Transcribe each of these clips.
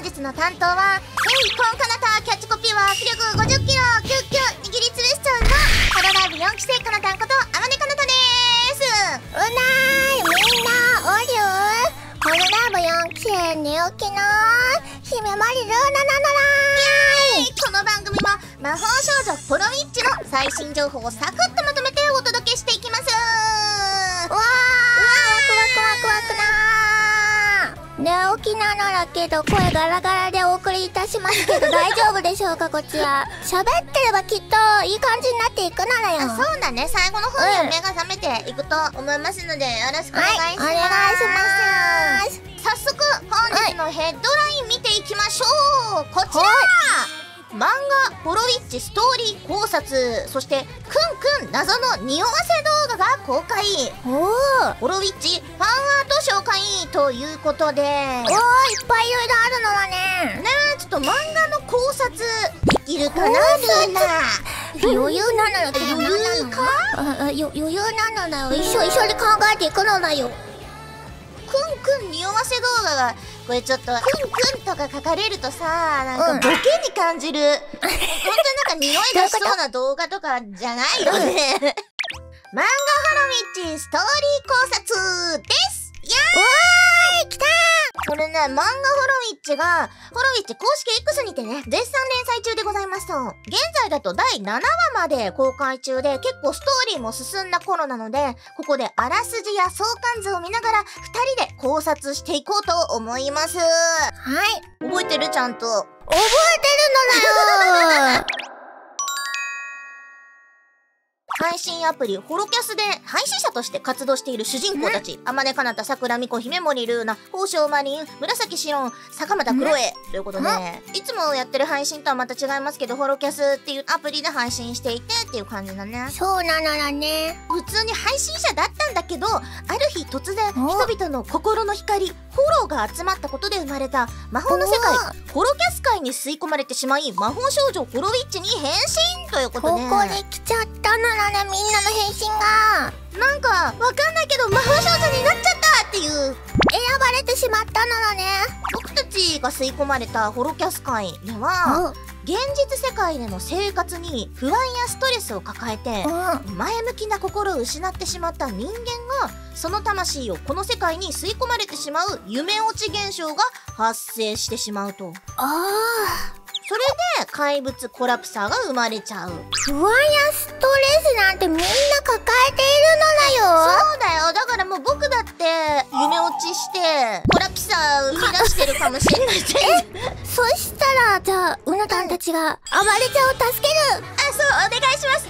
本日の担当はヘイコンカナタ、キャッチコピーは握力 50kg キュッキュ握りつぶしちゃうのハロライブ4期生カナタンことあまねかなたでーす。うなーい、みんなおりゅーハロライブ4期生寝起きの姫森ルーナなのらー。イエーイ。この番組も魔法少女ポロウィッチの最新情報をサクッとまとめてお届けしていきます。うわー、うわー、ワクワクワクワクなー。寝起きなのらけど声ガラガラでお送りいたしますけど大丈夫でしょうか。こちら喋ってればきっといい感じになっていくならよ。あ、そうだね、最後の方に目が覚めていくと思いますのでよろしくお願いします、はい、お願いします。早速本日のヘッドライン見ていきましょう、はい、こちら、はい漫画ポロウィッチストーリー考察、そしてくんくん謎の匂わせ動画が公開。おー、ポロウィッチファンアート紹介ということで、おー、いっぱいいろいろあるのはね。ねえ、ちょっと漫画の考察できるかな。ルーナ余裕なのよ。余裕か、余裕なのだよ。一緒に考えていくのだよ。くんくん匂わせ動画がこれちょっとくんくんとか書かれるとさ、なんかボケに感じる、本当になんか匂い出しそうな動画とかじゃないよね。漫画ハロウィッチストーリー考察です。やーい、来たー。これね、漫画ハロウィッチがハロウィッチ公式 X にてね絶賛連載中でございますと、現在だと第7話まで公開中で、結構ストーリーも進んだ頃なので、ここであらすじや相関図を見ながら2人で考察していこうと思います。はい、覚えてる？ちゃんと覚えてるのだよー配信アプリホロキャスで配信者として活動している主人公たち、あまねかなた、さくらみこ、姫森ルーナ、宝生マリン、紫紫音、坂本クロエということで、いつもやってる配信とはまた違いますけど、ホロキャスっていうアプリで配信していてっていう感じだね。そうなのだね。普通に配信者だったんだけど、ある日突然人々の心の光、ホロが集まったことで生まれた魔法の世界、ホロキャス界に吸い込まれてしまい、魔法少女ホロウィッチに変身ということで、ここに来ちゃったのだね。みんなの変身がなんかわかんないけど魔法少女になっちゃったっていう、選ばれてしまったのだね。僕たちが吸い込まれたホロキャス界では、現実世界での生活に不安やストレスを抱えて前向きな心を失ってしまった人間が、その魂をこの世界に吸い込まれてしまう夢落ち現象が発生してしまうと。ああ、それで怪物コラプサーが生まれちゃう。不安やストレスなんてみんな抱えているのだよ。そうだよ、だからもう僕だって夢落ちしてコラプサー生み出してるかもしれないしえ、そしたらじゃあうなたんたちがあまねちゃんを助ける。あ、そう、お願いします。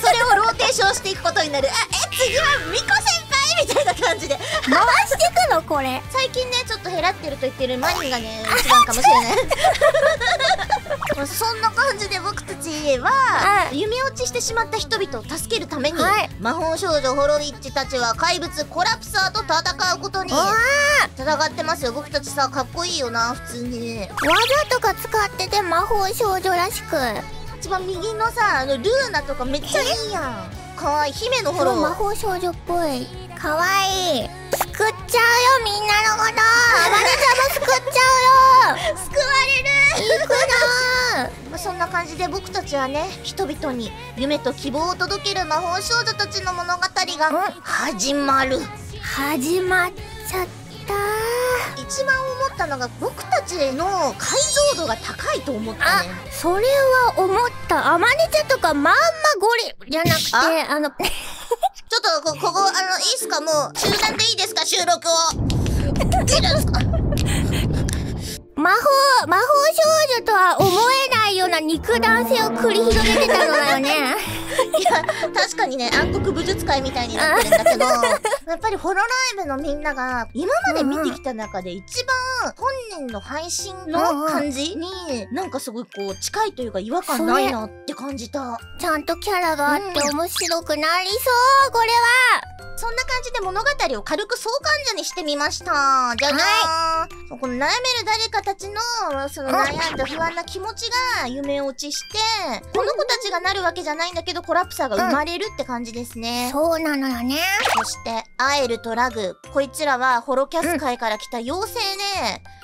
それをローテーションしていくことになる。あ、え、次はミコ先輩みたいな感じで回していくの。これ最近ね、ちょっと減らってると言ってるマニがね一番かもしれないそんな感じで僕たちは夢落ちしてしまった人々を助けるために、魔法少女ホロウィッチたちは怪物コラプサーと戦うことに戦ってますよ。僕たちさ、かっこいいよな、普通に技とか使ってて魔法少女らしく。一番右のさ、あのルーナとかめっちゃいいやん、かわいい。姫のホロ魔法少女っぽい、かわいい。救っちゃうよ、みんなのこと。あまねちゃんも救っちゃうよ救われる、いくなーそんな感じで僕たちはね、人々に夢と希望を届ける魔法少女たちの物語が始まる。始まっちゃった。一番思ったのが、僕たちの解像度が高いと思ったね。あ、それは思った。あまねちゃんとかまんまゴリじゃなくて、あのちょっとここいいっすか、もう中断でいいですか、収録を中断ですか魔法少女とは思えないような肉弾性を繰り広げてたのだよねいや、確かにね、暗黒武術界みたいになってるんだけどやっぱりホロライブのみんなが今まで見てきた中で一番本人の配信の感じになんかすごいこう近いというか違和感ないなって感じた。ちゃんとキャラがあって面白くなりそう、これは。そんな感じで物語を軽く相関図にしてみました。じゃじゃーん、この悩める誰かたちのその悩んだ不安な気持ちが夢落ちして、この子たちがなるわけじゃないんだけどコラプサが生まれるって感じですね。そうなのよね。そしてアエルとラグ、こいつらはホロキャス界から来た妖精で、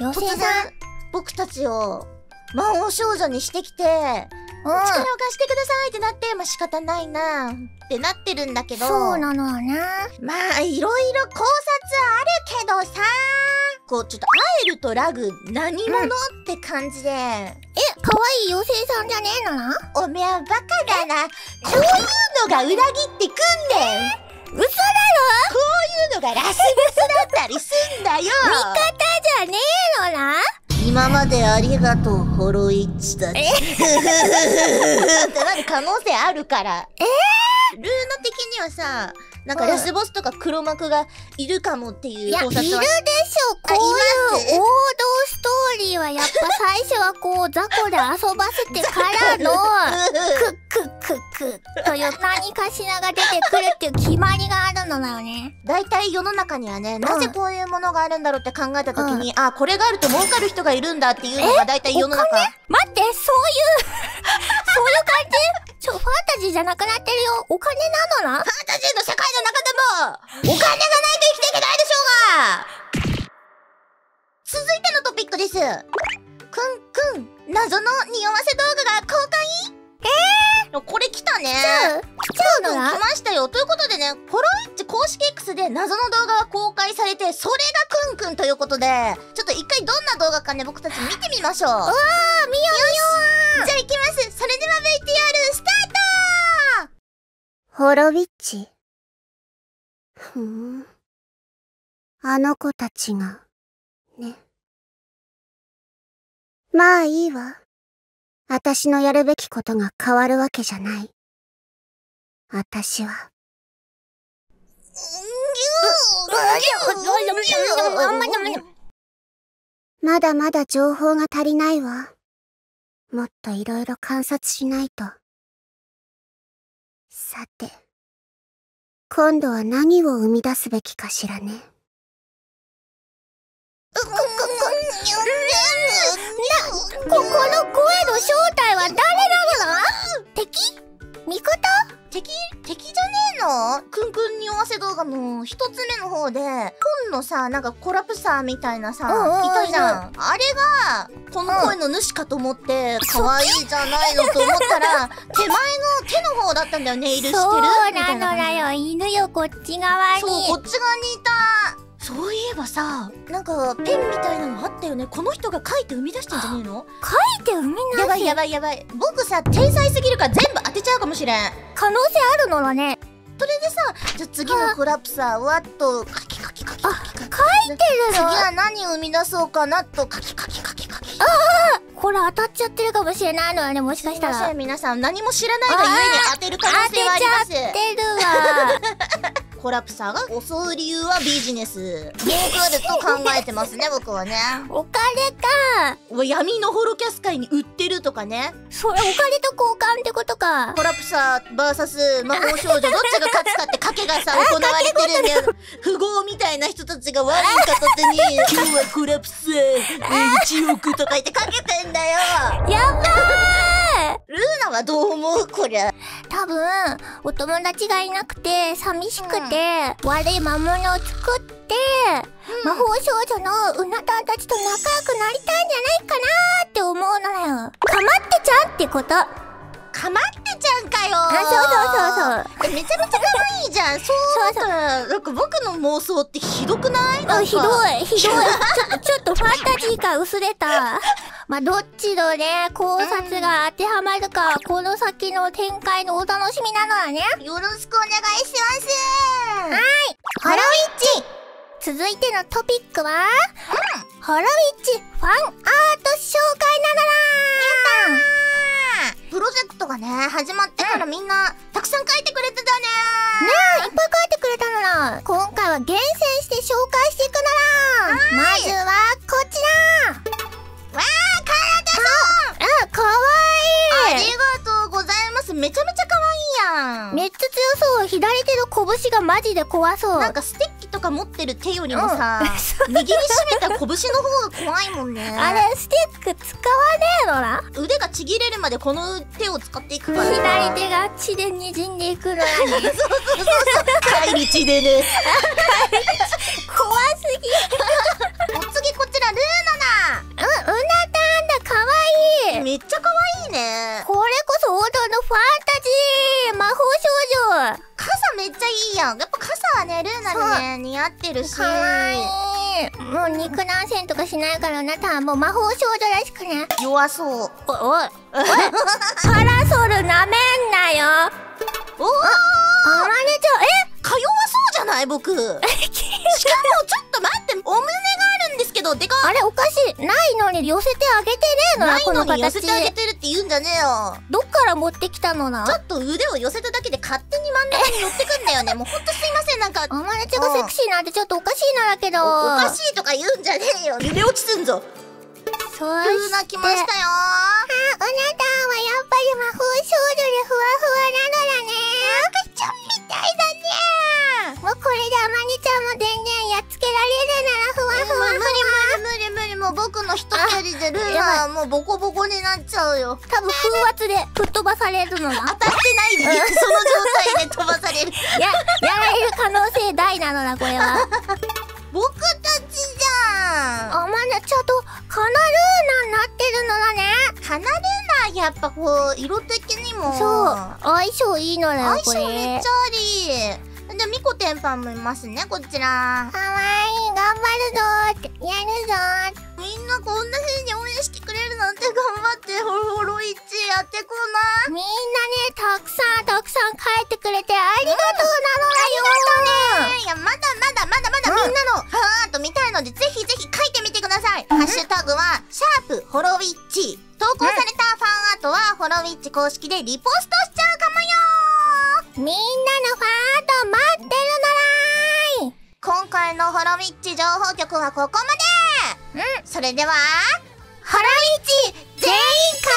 突然僕たちを魔王少女にしてきて、力を貸してくださいってなって、まあ、仕方ないなってなってるんだけど。そうなのよね。まあ、いろいろ考察あるけどさ、こう、ちょっと、アエルとラグ、何者、って感じで。え、可愛い妖精さんじゃねえのな？おめえはバカだな。こういうのが裏切ってくんねん。嘘だろ？こういうのがラスボスだったりすんだよ。味方じゃねえのな？今までありがとう、ホロイッチたち。ってなる可能性あるから。ルーナ的にはさ、なんかラスボスとか黒幕がいるかもっていう考察は。いや、いるでしょ。こういう王道ストーリーはやっぱ最初はこう、雑魚で遊ばせてからの、という何かしらが出てくるっていう決まりがあるのだよね。大体世の中にはね、なぜこういうものがあるんだろうって考えたときに、あ、これがあると儲かる人がいるんだっていうのが大体世の中。待って、そういう感じ？ファンタジーじゃなくなってるよ。お金なのな？ファンタジーの社会の中でも、お金がないと生きていけないでしょうが。続いてのトピックです。謎の匂わせ動画が公開？これ来たね。来ちゃうのな？来ましたよ。ということでね、ホロイッチ公式 X で謎の動画が公開されて、それがクンクンということで、ちょっと一回どんな動画かね、僕たち見てみましょう。うわー、見ようよー。じゃあ行きます。それでは VTR スタート！ホロイッチ。ふん。あの子たちが、ね。まあいいわ。私のやるべきことが変わるわけじゃない。私は。まだまだ情報が足りないわ。もっといろいろ観察しないと。さて、今度は何を生み出すべきかしらね。この声の正体は誰なのだ？味方？敵じゃねえの？クンクンにおわせ動画の一つ目の方で、本のさ、なんかコラプサーみたいなさ、いたじゃん。あれが、この声の主かと思って、可愛いじゃないのと思ったら、手前の手の方だったんだよね、ネイルしてる。そうなのだよ、犬よ、こっち側に。そう、こっち側にいた。そういえばさ、なんかペンみたいなのあったよね。この人が書いて生み出したんじゃねえの？書いて生み出した？やばいやばいやばい。僕さ、天才すぎるから全部当てちゃうかもしれん。可能性あるのだね。それでさ、じゃあ次のコラプサーはっと、書いてるの？次は何を生み出そうかなと、ああ！これ当たっちゃってるかもしれないのよね、もしかしたら。すいません、皆さん。何も知らないがゆえに当てる可能性はあります。当てちゃってるわ。コラプサーが襲う理由はビジネス。儲かると考えてますね、僕はね。お金か。闇のホロキャス界に売ってるとかね。それお金と交換ってことか。コラプサー VS 魔法少女、どっちが勝つかって賭けがさ、行われてるんだよ。富豪みたいな人たちが悪い片手に、今日はコラプサー、1億とか言って賭けてんだよ。やばーい。ルーナはどう思う？こりゃ多分お友達がいなくて寂しくて、悪い魔物を作って、魔法少女のうなたんたちと仲良くなりたいんじゃないかなーって思うのだよ。かまってちゃんってこと。かまってちゃんかよー。あ、そうそうそうそう。めちゃめちゃ可愛いじゃん。そうだからなんか僕の妄想ってひどくない？あ、ひどいひどい。ちょっとファンタジー感薄れた。まあどっちのね、考察が当てはまるか、この先の展開のお楽しみなのだね。よろしくお願いします。はい。ホロウィッチ。続いてのトピックは、ホロウィッチファンアート紹介なのだ。やったー。プロジェクトがね、始まってからみんな、たくさん書いてくれてたねー。ねえ、いっぱい書いてくれたのだ。今回は厳選して紹介していくのだ。まずはこちら。わー、カナダさん！かわいい！ありがとうございます。めちゃめちゃかわいいやん。めっちゃ強そう。左手の拳がマジで怖そう。なんかステッキとか持ってる手よりもさ、握りしめた拳の方が怖いもんね。あれ、スティック使わねえのな？腕がちぎれるまでこの手を使っていくから。左手が血で滲んでいくのに。そうそうそうそう。帰り血でね。怖すぎ。お次こちら、ルーナだ。うなね。これこそ王道のファンタジー魔法少女。傘めっちゃいいやん。やっぱ傘はね、ルーナにね、似合ってるし。かわいい。もう肉何戦とかしないから、あなたはもう魔法少女らしくね。弱そう。おい。パラソルなめんなよ。おー。あらねちゃん、か弱そうじゃない僕。しかもちょっと待って、お胸があるんですけど、でかあれおかしい。ないのに寄せてあげてねえのよ、この形。ないのに寄せてあげてるって言うんじゃねえよ。どっから持ってきたのな。ちょっと腕を寄せただけで勝手に真ん中に乗ってくんだよね。もうほんとすいません、なんか。あまねちゃんがセクシーなんてちょっとおかしいのだけど。おかしいとか言うんじゃねえよ。揺れ落ちすんぞ。ルーナ来ましたよ。あ、あなたはやっぱり魔法少女でふわふわなのだね。赤ちゃんみたいだね。もうこれであまねちゃんも全然やっつけられるならふわふわふわ。無理無理無理無理。もう僕の一蹴りでルーナはもうボコボコになっちゃうよ。多分風圧で吹っ飛ばされるのだ。当たってないでその状態で飛ばされる。やられる可能性大なのだ、これは。僕たちじゃん。あまねちゃんとカナルーナになってるのだね。カナルーナやっぱこう色的にもそう相性いいのだよ。これ相性めっちゃありで、ミコテンパンもいますね。こちらかわいい。頑張るぞーって、やるぞー。みんなこんな風に応援してくれるなんて、頑張ってホロホロ1やってこな。みんなね、たくさんたくさん書いてくれてありがとうなのだよ。ありがとうね。いや、まだみんなのハート見たいので、ぜひぜひ書いてみてください。ハッシュタグはシャープホロウィッチ。投稿されたファンアートはホロウィッチ公式でリポストしちゃうかもよ。みんなのファンアート待ってるのらーい。今回のホロウィッチ情報局はここまで。それではホロウィッチ全員解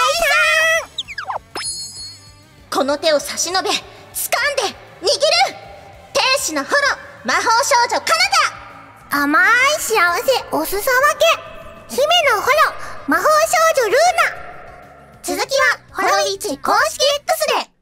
散。この手を差し伸べ、掴んで握る天使のホロ魔法少女カナダ。甘い幸せおすそ分け、姫のホロ魔法少女ルーナ。続きはホロウィッチ公式 X で。